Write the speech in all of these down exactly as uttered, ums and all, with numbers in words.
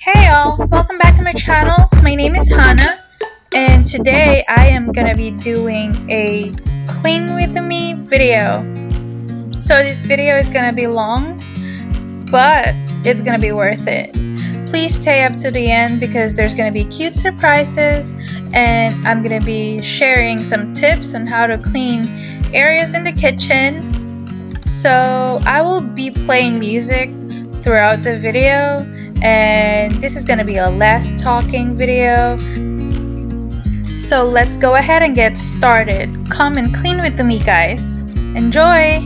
Hey all, welcome back to my channel. My name is Hannah and today I am gonna be doing a clean with me video. So this video is gonna be long, but it's gonna be worth it. Please stay up to the end because there's gonna be cute surprises and I'm gonna be sharing some tips on how to clean areas in the kitchen. So I will be playing music throughout the video and this is gonna be a less talking video. So let's go ahead and get started. Come and clean with me guys. Enjoy!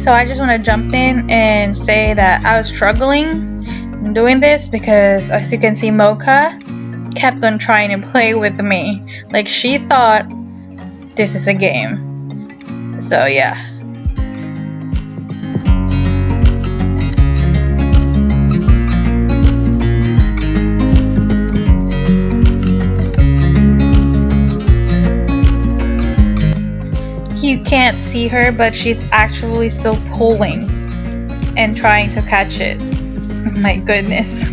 So I just want to jump in and say that I was struggling doing this because as you can see, Mocha kept on trying to play with me. Like she thought this is a game. So yeah. You can't see her, but she's actually still pulling and trying to catch it. My goodness.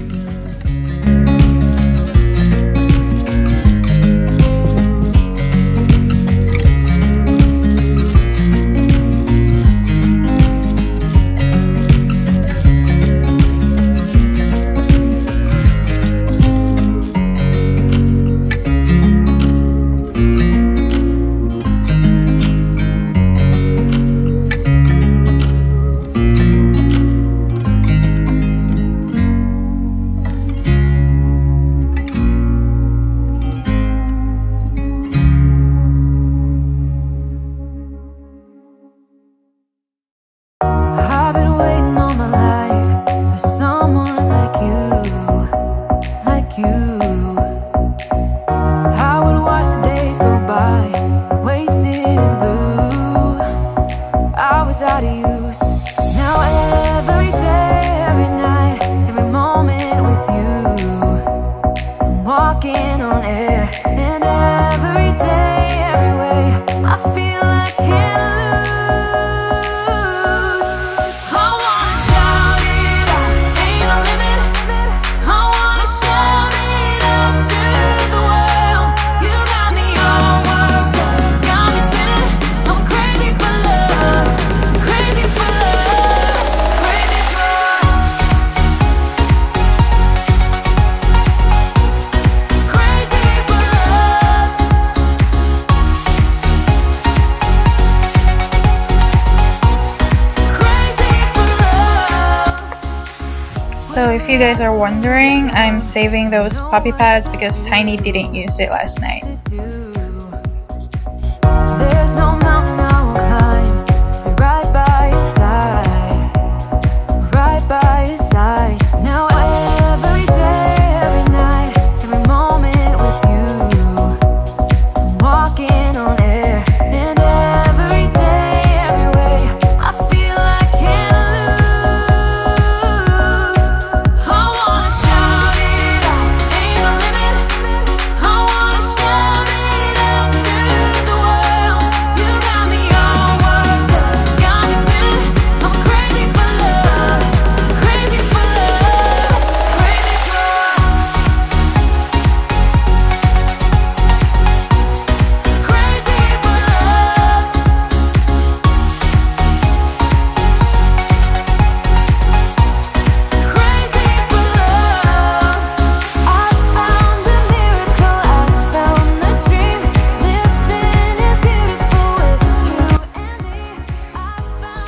So if you guys are wondering, I'm saving those puppy pads because Tiny didn't use it last night.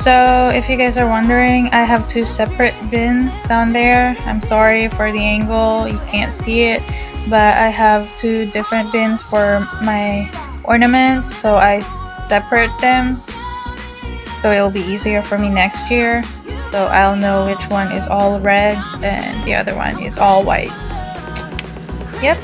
So if you guys are wondering, I have two separate bins down there. I'm sorry for the angle, you can't see it, but I have two different bins for my ornaments, so I separate them so it'll be easier for me next year, so I'll know which one is all reds and the other one is all whites. Yep.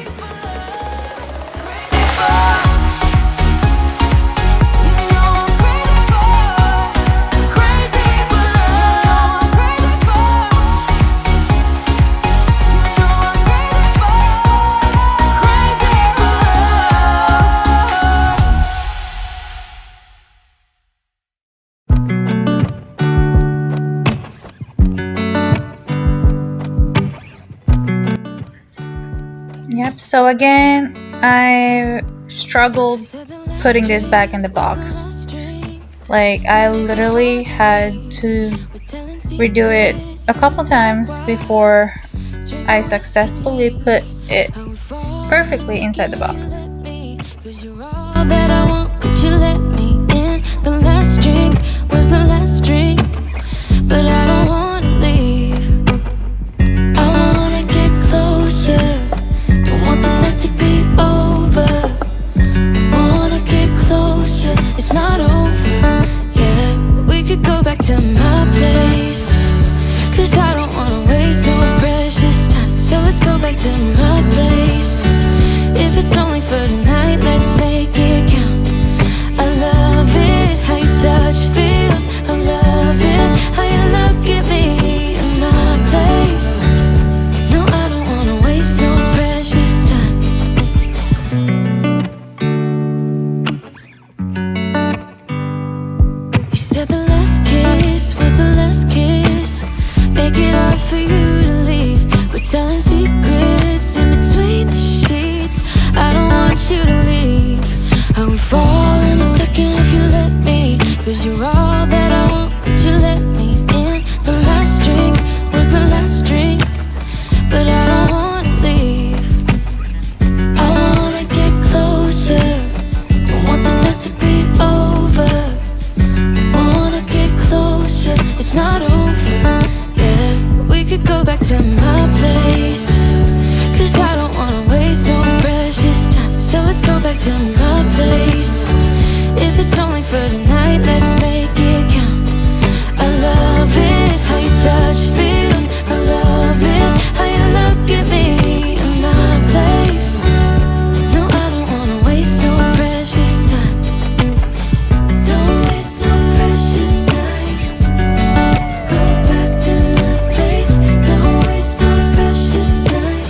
Yep, so again, I struggled putting this back in the box. Like, I literally had to redo it a couple times before I successfully put it perfectly inside the box. The last drink was the last drink, but I don't want to leave. I want to get closer. To be over, wanna get closer. It's not over yet. We could go back to my place, cause I don't wanna waste no precious time. So let's go back to my place. If it's only for tonight, let's make it count. I love it, how your touch feels. I love it, how you look at me in my place. No, I don't wanna waste no telling secrets in between the sheets. I don't want you to leave. I would fall in a second if you let me, cause you're all that I want. Would you let me in? The last drink was the last drink, but I don't wanna leave. I wanna get closer. Don't want this night to be over. Wanna get closer. It's not over yet. We could go back to my place, cause I don't wanna waste no precious time. So let's go back to my place. If it's only for tonight, let's make it count. I love it, how your touch feels. I love it, how you look at me in my place. No, I don't wanna waste no precious time. Don't waste no precious time. Go back to my place. Don't waste no precious time.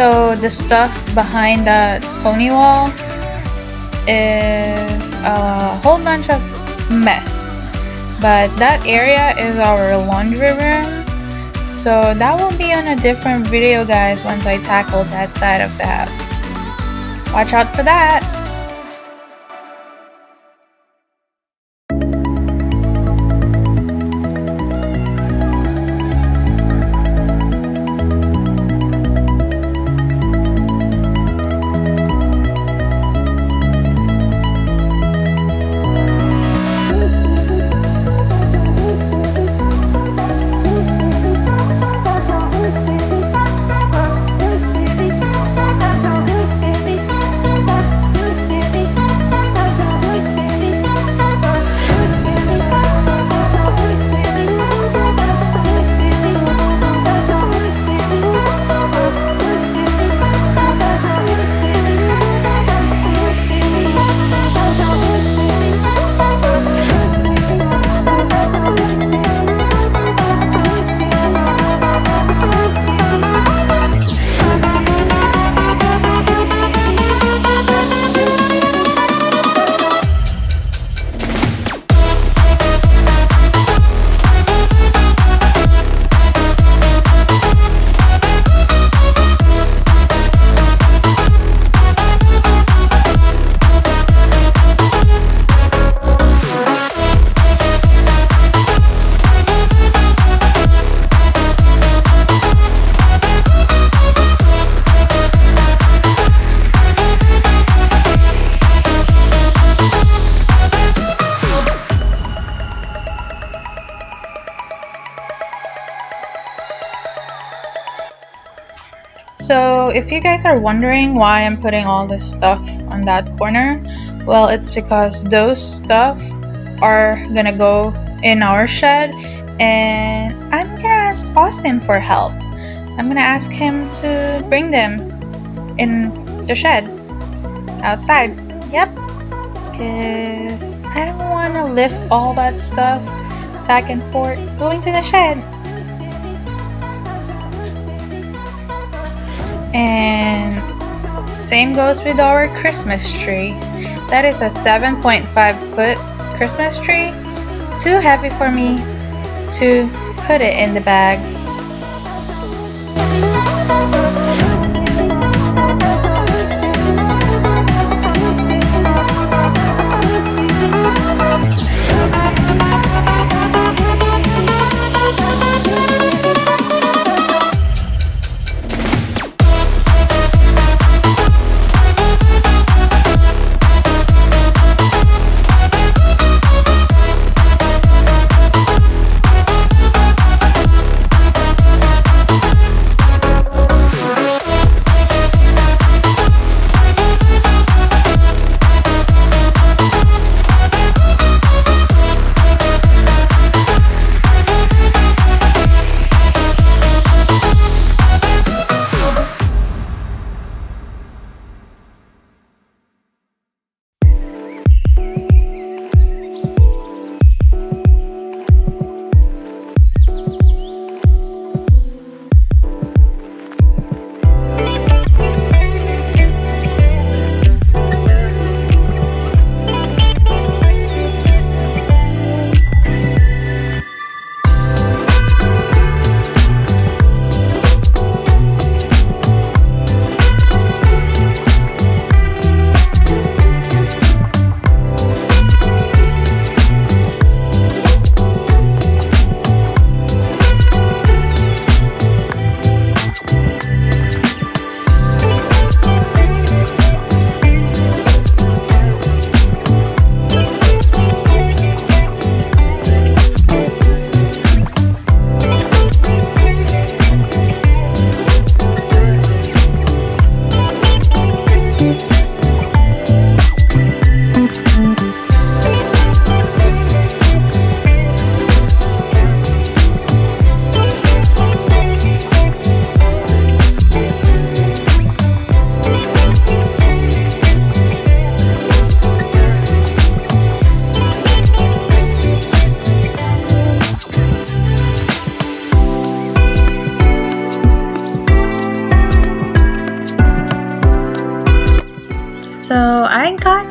So the stuff behind that pony wall is a whole bunch of mess, but that area is our laundry room, so that will be on a different video, guys, once I tackle that side of the house. Watch out for that! So if you guys are wondering why I'm putting all this stuff on that corner, well, it's because those stuff are gonna go in our shed, and I'm gonna ask Austin for help. I'm gonna ask him to bring them in the shed outside. Yep, because I don't want to lift all that stuff back and forth going to the shed. And same goes with our Christmas tree. That is a seven point five foot Christmas tree. Too heavy for me to put it in the bag.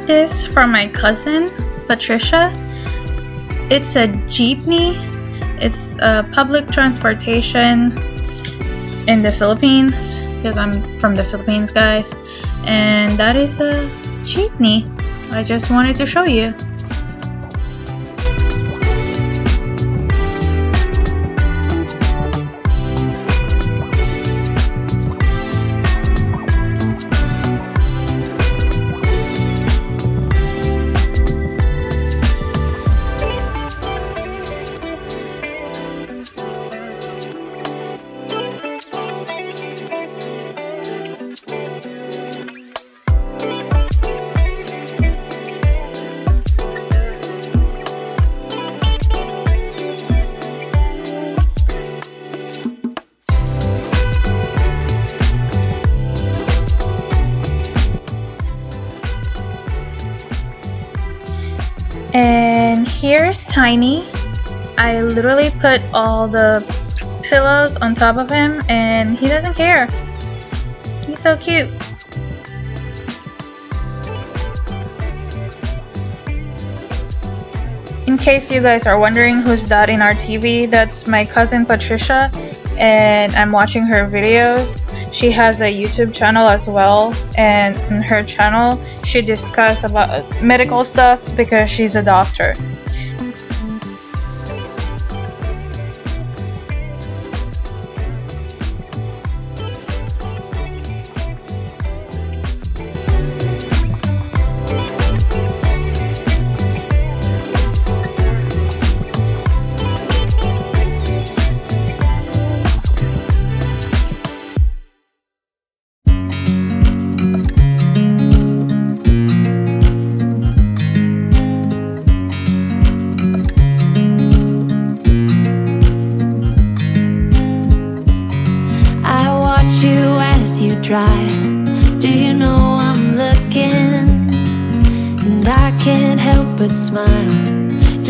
this from my cousin, Patricia. It's a jeepney. It's a public transportation in the Philippines, because I'm from the Philippines, guys. And that is a jeepney. I just wanted to show you. And here's Tiny. I literally put all the pillows on top of him and he doesn't care. He's so cute. In case you guys are wondering who's that in our T V, that's my cousin Patricia, and I'm watching her videos. She has a YouTube channel as well, and in her channel she discusses about medical stuff because she's a doctor. Drive. Do you know I'm looking, and I can't help but smile? Do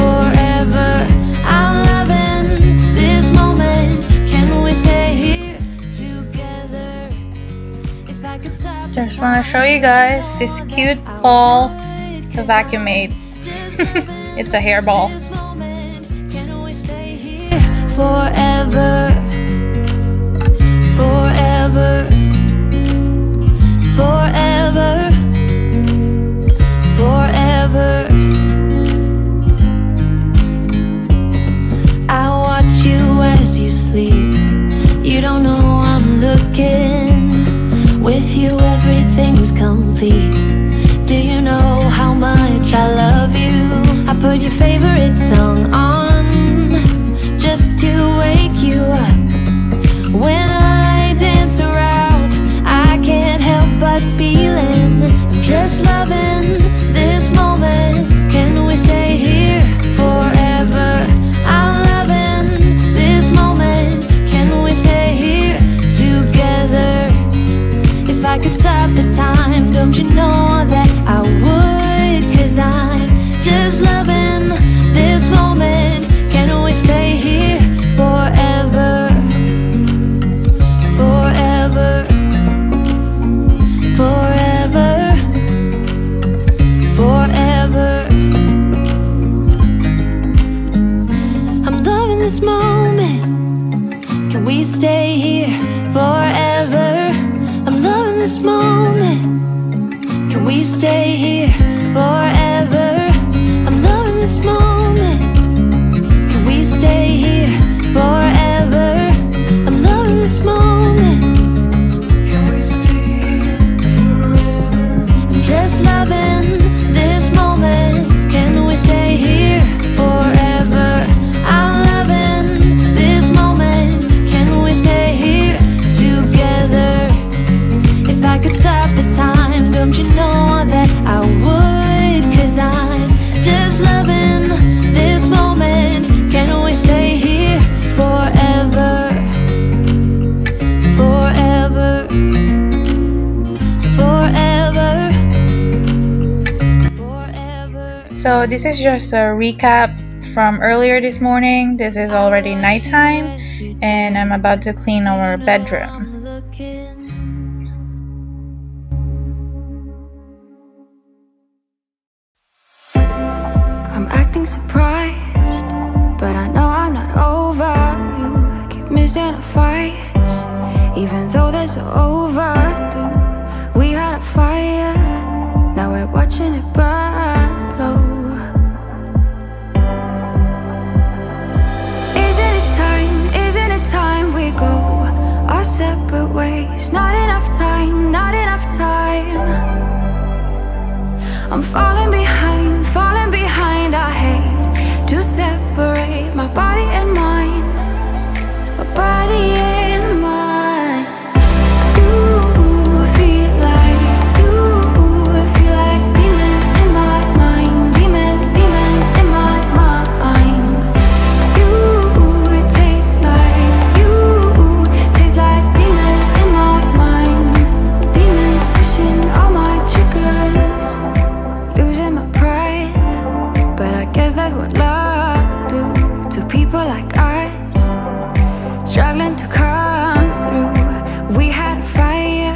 forever? I'm loving this moment, can we stay here together? If I could stop, just want to show you guys this cute ball the vacuum made. It's a hair ball. This moment, can we stay here forever? Forever. Forever. Forever. You don't know I'm looking. With you everything's complete. Do you know how much I love you? I put your favorite song on just to wake you up. When I dance around, I can't help but feeling, I'm just loving this moment. Can we stay here forever? I'm loving this moment, can we stay here together? If I could stop the time, don't you know that I would? 'Cause I'm just loving this moment, can we stay here forever? Forever. Forever. Forever. I'm loving this moment, can we stay here forever? I'm loving this moment, can we stay here forever? I'm loving this moment, can we stay here forever? I'm loving this moment, can we stay here forever? I'm just loving this moment, can we stay here forever? I'm loving this moment, can we stay here together? If I could stop the time, don't you know that I would? So this is just a recap from earlier this morning. This is already nighttime and I'm about to clean our bedroom. I'm acting surprised, but I know I'm not over you. I keep missing our fights, even though they're so overdue. We had a fire, now we're watching it burn low. Separate ways, not enough time, not enough time. I'm falling behind, falling behind. I hate to separate my body and mind, my body and mind. You feel like, you feel like demons in my mind, demons, demons in my mind. You taste like, that's what love do to people like us, struggling to come through. We had a fire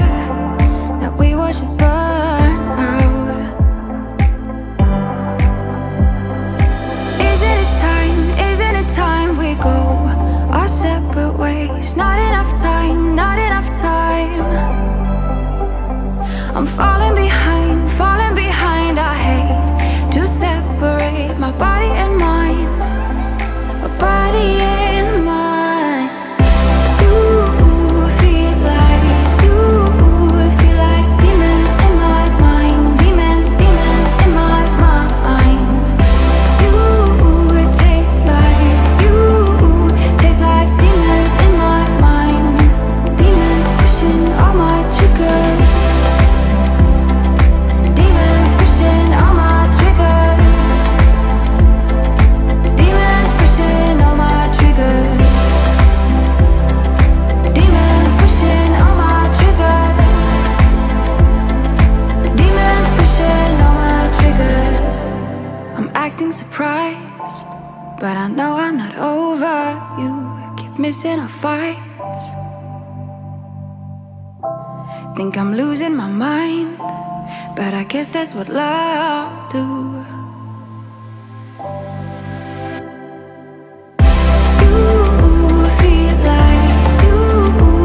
that we watched burn out. Isn't it time, isn't it time we go our separate ways? Not enough time, not enough time. I'm falling behind, falling behind. I hate to separate my body and mind, my body and mind. You feel like, you feel like demons in my mind, demons, demons in my mind. You taste like, you taste like demons in my mind, demons pushing all my triggers, demons pushing all my surprised, but I know I'm not over you. I keep missing our fights, think I'm losing my mind, but I guess that's what love do. You feel like, you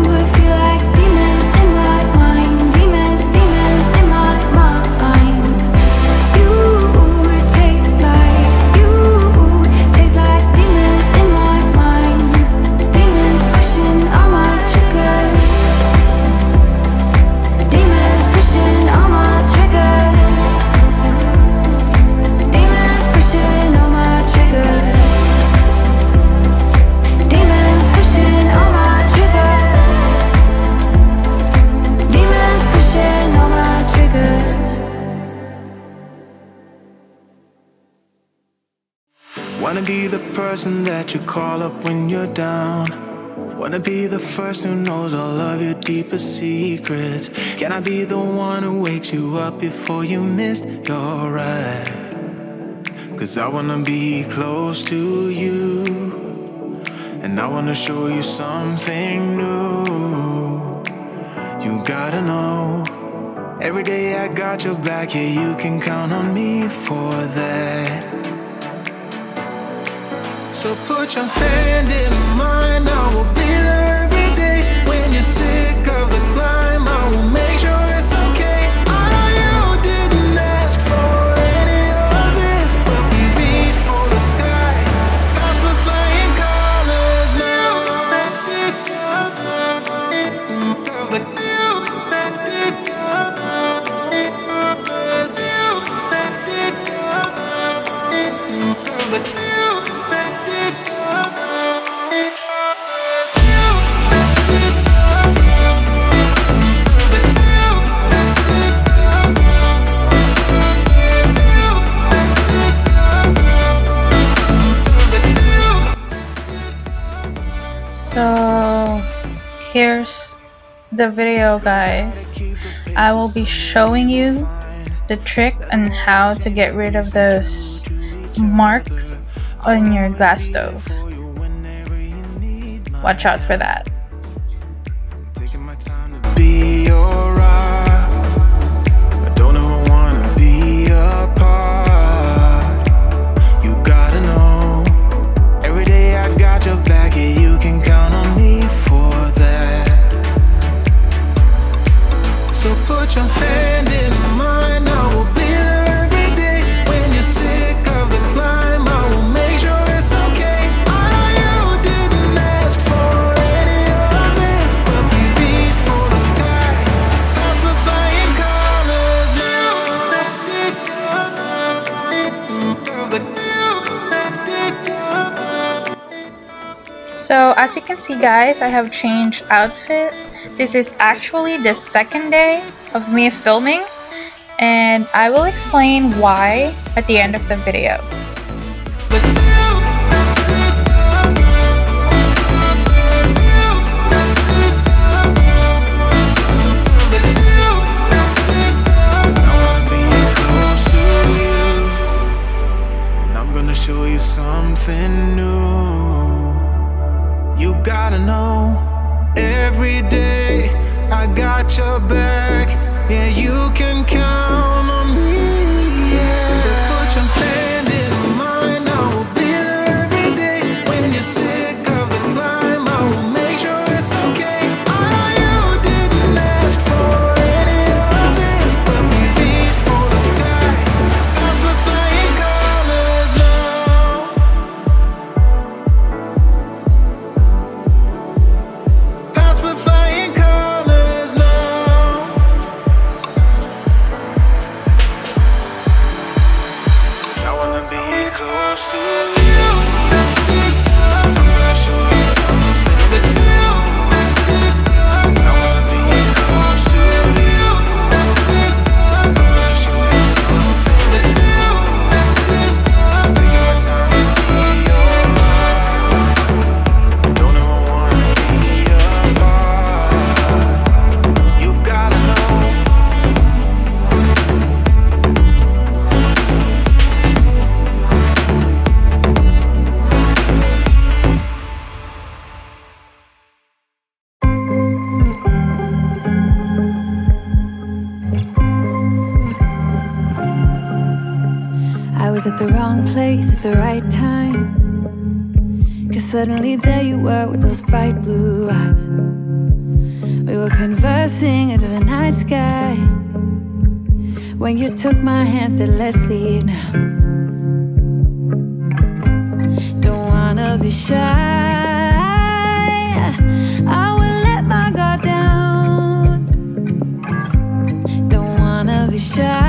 feel like demons in my mind, demons, demons in my mind. Wanna be the person that you call up when you're down. Wanna be the first who knows all of your deepest secrets. Can I be the one who wakes you up before you miss your ride? Cause I wanna be close to you, and I wanna show you something new. You gotta know, every day I got your back. Yeah, you can count on me for that. So put your hand in mine, I will be there every day. When you're sick of the climb, I will make sure it's okay. I know you didn't ask for any of this, but we reach for the sky. That's what flying colors now. Of the Here's the video, guys. I will be showing you the trick on how to get rid of those marks on your glass stove. Watch out for that. Taking my time to be your ride. I don't ever wanna be apart. You gotta know. Every day I got your back and you can count on me for that. So put your hand in mine, I will be there every day. When you're sick of the climb, I will make sure it's okay. So as you can see guys, I have changed outfit. This is actually the second day of me filming and I will explain why at the end of the video. And I'm gonna show you something new. You gotta know, every day I got your back. Yeah, you can count on me. Yeah. So put your hand in mine, I will be there every day. When you're sick of the climb, I will make sure it's okay. I know you didn't ask for any of this, but we reach for the sky. That's what flying colors now. At the wrong place at the right time, cause suddenly there you were with those bright blue eyes. We were conversing under the night sky when you took my hand, said let's leave now. Don't wanna be shy, I will let my guard down. Don't wanna be shy,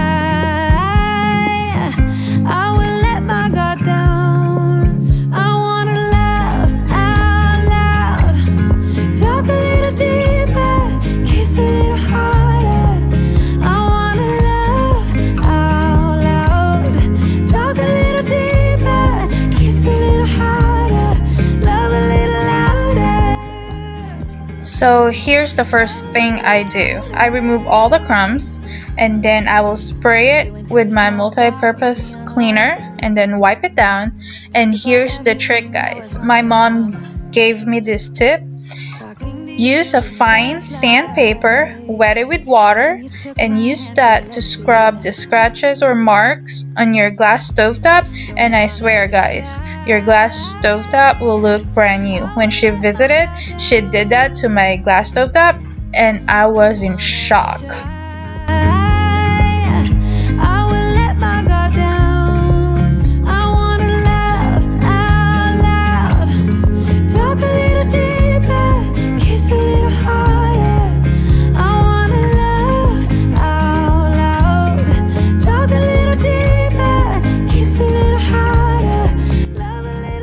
so here's the first thing I do. I remove all the crumbs and then I will spray it with my multi-purpose cleaner and then wipe it down. And here's the trick guys, my mom gave me this tip. Use a fine sandpaper, wet it with water and use that to scrub the scratches or marks on your glass stovetop, and I swear guys, your glass stovetop will look brand new. When she visited, she did that to my glass stovetop and I was in shock.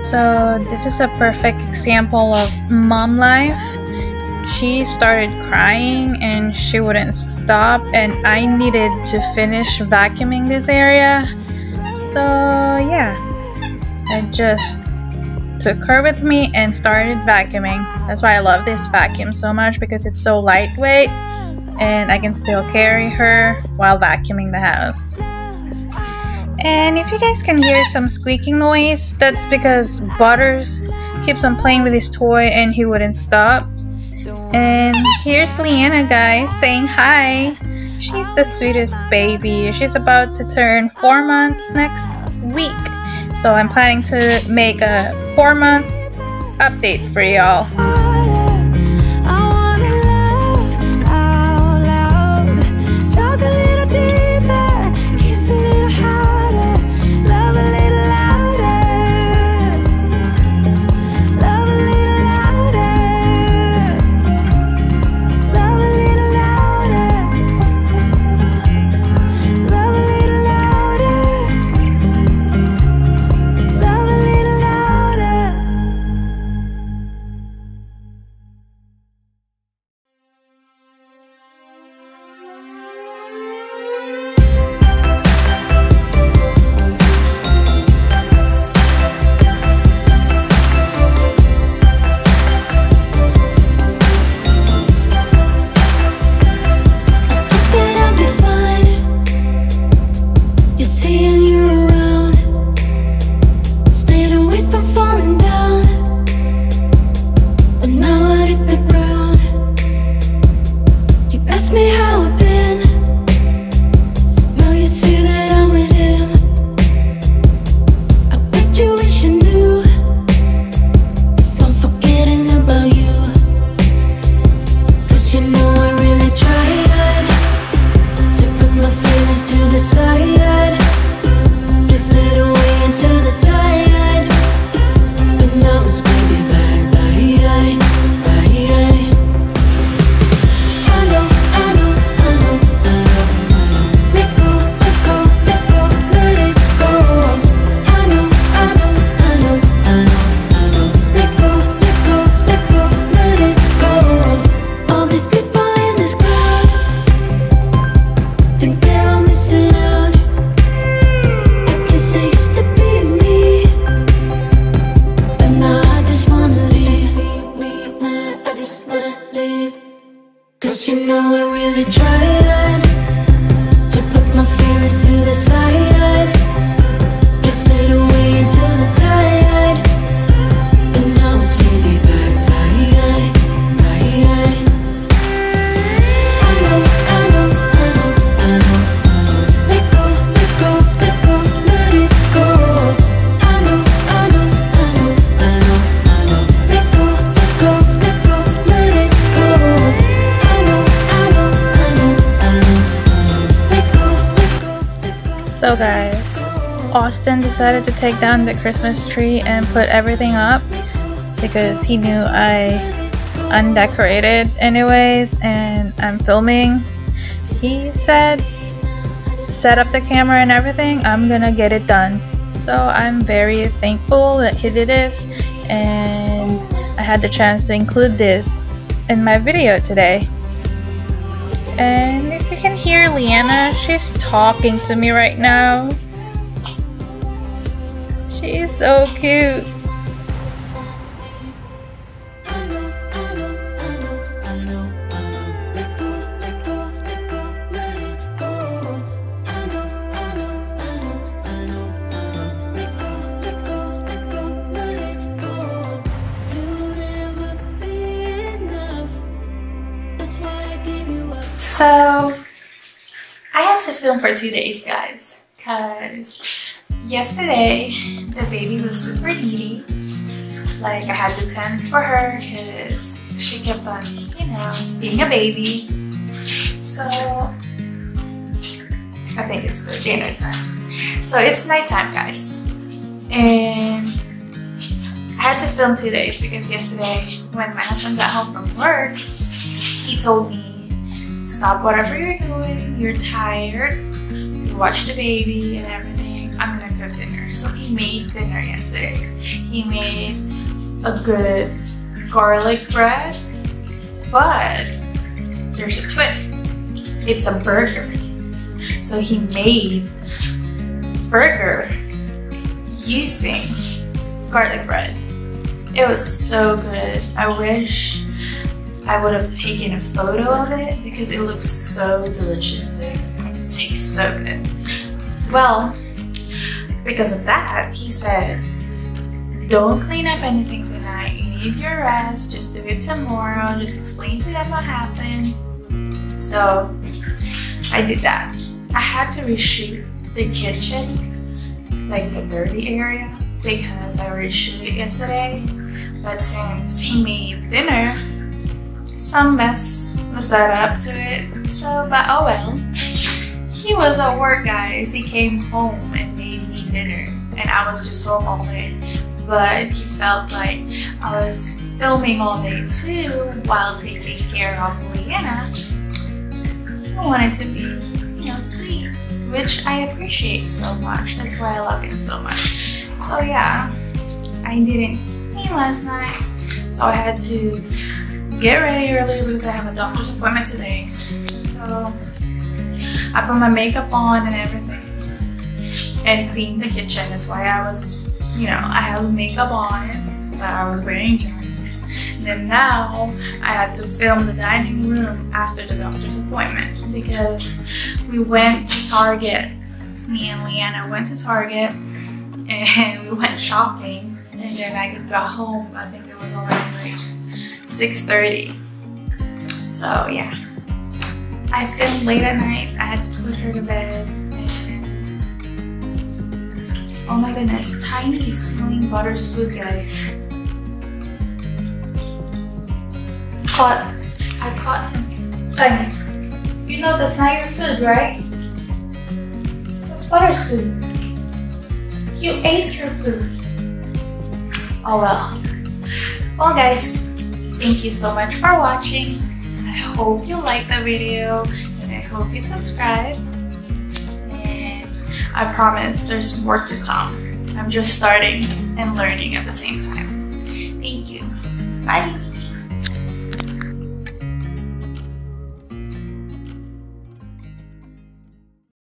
So this is a perfect example of mom life. She started crying and she wouldn't stop and I needed to finish vacuuming this area. So yeah, I just took her with me and started vacuuming. That's why I love this vacuum so much because it's so lightweight and I can still carry her while vacuuming the house. And if you guys can hear some squeaking noise, that's because Butters keeps on playing with his toy and he wouldn't stop. And here's Leanna, guys, saying hi. She's the sweetest baby. She's about to turn four months next week. So I'm planning to make a four month update for y'all. So guys, Austin decided to take down the Christmas tree and put everything up because he knew I undecorated anyways and I'm filming. He said, set up the camera and everything, I'm gonna get it done. So I'm very thankful that he did this and I had the chance to include this in my video today. And if you can hear Leanna, she's talking to me right now. She's so cute. So, I had to film for two days, guys, because yesterday the baby was super needy. Like, I had to tend for her because she kept on, you know, being a baby. So, I think it's good dinner time. So, it's nighttime, guys. And I had to film two days because yesterday, when my husband got home from work, he told me, stop whatever you're doing, you're tired, you watch the baby and everything, I'm gonna cook dinner. So he made dinner yesterday. He made a good garlic bread, but there's a twist. It's a burger. So he made burger using garlic bread. It was so good. I wish I would have taken a photo of it because it looks so delicious to me. It tastes so good. Well, because of that, he said, don't clean up anything tonight. You need your rest. Just do it tomorrow. Just explain to them what happened. So I did that. I had to reshoot the kitchen, like the dirty area, because I reshoot it yesterday. But since he made dinner, some mess was added up to it. So, but oh well. He was at work, guys. He came home and made me dinner, and I was just home all day. But he felt like I was filming all day too while taking care of Leanna. I wanted to be, you know, sweet, which I appreciate so much. That's why I love him so much. So yeah, I didn't clean last night, so I had to get ready early because I have a doctor's appointment today. So I put my makeup on and everything and cleaned the kitchen. That's why I was, you know, I have makeup on, but I was wearing jeans. And then now I had to film the dining room after the doctor's appointment because we went to Target. Me and Leanna went to Target and we went shopping. And then I got home. I think it was already like six thirty. So yeah, I filmed late at night. I had to put her to bed. Oh my goodness, Tiny is stealing Butters' food, guys. Caught. I caught him. Tiny, you know that's not your food, right? That's Butters' food. You ate your food. Oh well. Well guys, thank you so much for watching. I hope you liked the video and I hope you subscribe. I promise there's more to come. I'm just starting and learning at the same time. Thank you. Bye.